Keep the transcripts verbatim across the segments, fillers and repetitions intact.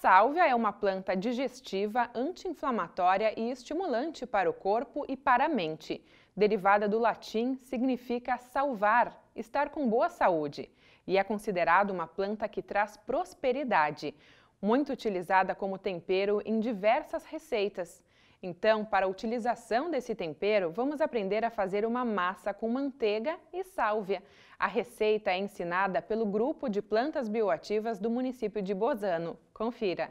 sálvia é uma planta digestiva, anti-inflamatória e estimulante para o corpo e para a mente. Derivada do latim, significa salvar, estar com boa saúde. E é considerada uma planta que traz prosperidade, muito utilizada como tempero em diversas receitas. Então, para a utilização desse tempero, vamos aprender a fazer uma massa com manteiga e sálvia. A receita é ensinada pelo Grupo de Plantas Bioativas do município de Bozano. Confira!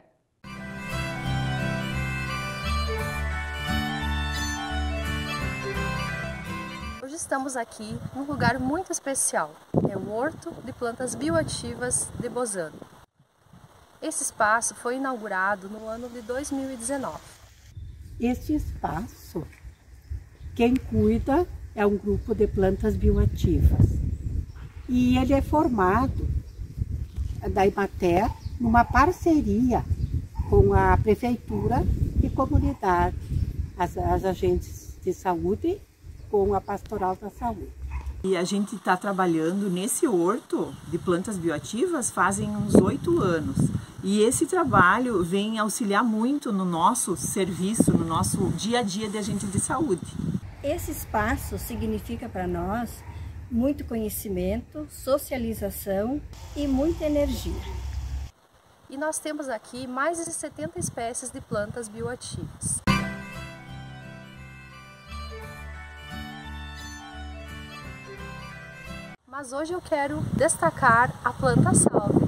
Hoje estamos aqui num lugar muito especial. É o Horto de Plantas Bioativas de Bozano. Esse espaço foi inaugurado no ano de dois mil e dezenove. Este espaço, quem cuida é um grupo de plantas bioativas e ele é formado da Imater numa parceria com a prefeitura e comunidade, as, as agentes de saúde com a Pastoral da Saúde. E a gente está trabalhando nesse horto de plantas bioativas fazem uns oito anos. E esse trabalho vem auxiliar muito no nosso serviço, no nosso dia a dia de agente de saúde. Esse espaço significa para nós muito conhecimento, socialização e muita energia. E nós temos aqui mais de setenta espécies de plantas bioativas. Mas hoje eu quero destacar a planta sálvia,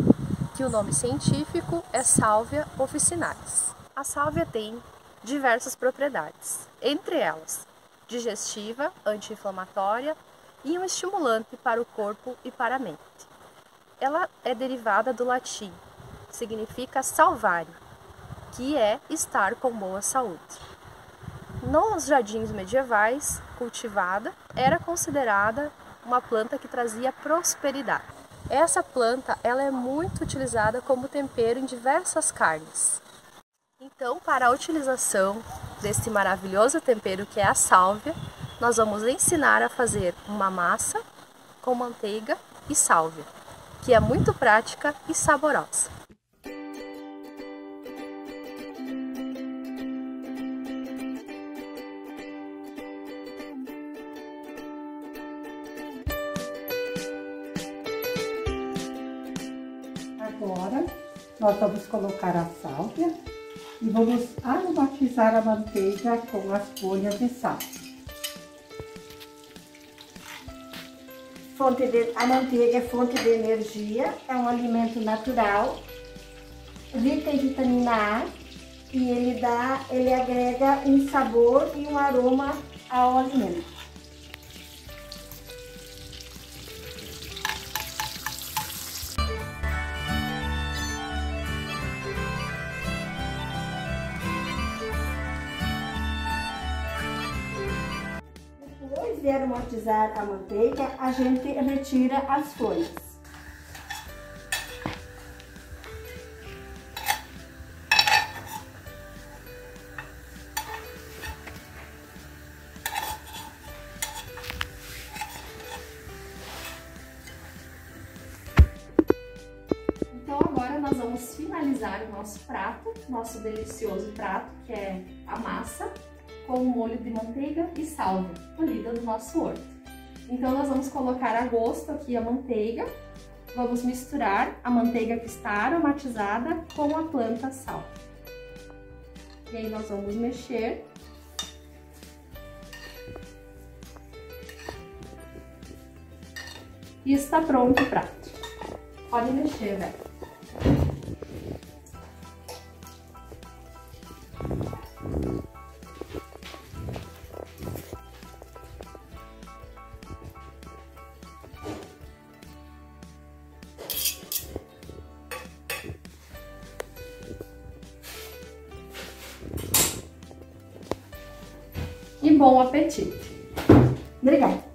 que o nome científico é Salvia officinalis. A sálvia tem diversas propriedades, entre elas digestiva, anti-inflamatória e um estimulante para o corpo e para a mente. Ela é derivada do latim, significa salvare, que é estar com boa saúde. Nos jardins medievais, cultivada, era considerada uma planta que trazia prosperidade. Essa planta ela é muito utilizada como tempero em diversas carnes. Então, para a utilização deste maravilhoso tempero que é a sálvia, nós vamos ensinar a fazer uma massa com manteiga e sálvia, que é muito prática e saborosa. Agora, nós vamos colocar a sálvia e vamos aromatizar a manteiga com as folhas de sal. Fonte de, a manteiga é fonte de energia, é um alimento natural, rica em vitamina A e ele, dá, ele agrega um sabor e um aroma ao alimento. De aromatizar a manteiga, a gente retira as folhas. Então agora nós vamos finalizar o nosso prato, nosso delicioso prato, que é a massa com molho de manteiga e sálvia, colhida do nosso horto. Então nós vamos colocar a gosto aqui a manteiga, vamos misturar a manteiga que está aromatizada com a planta sálvia. E aí nós vamos mexer. E está pronto o prato. Pode mexer, velho. E bom apetite! Obrigada!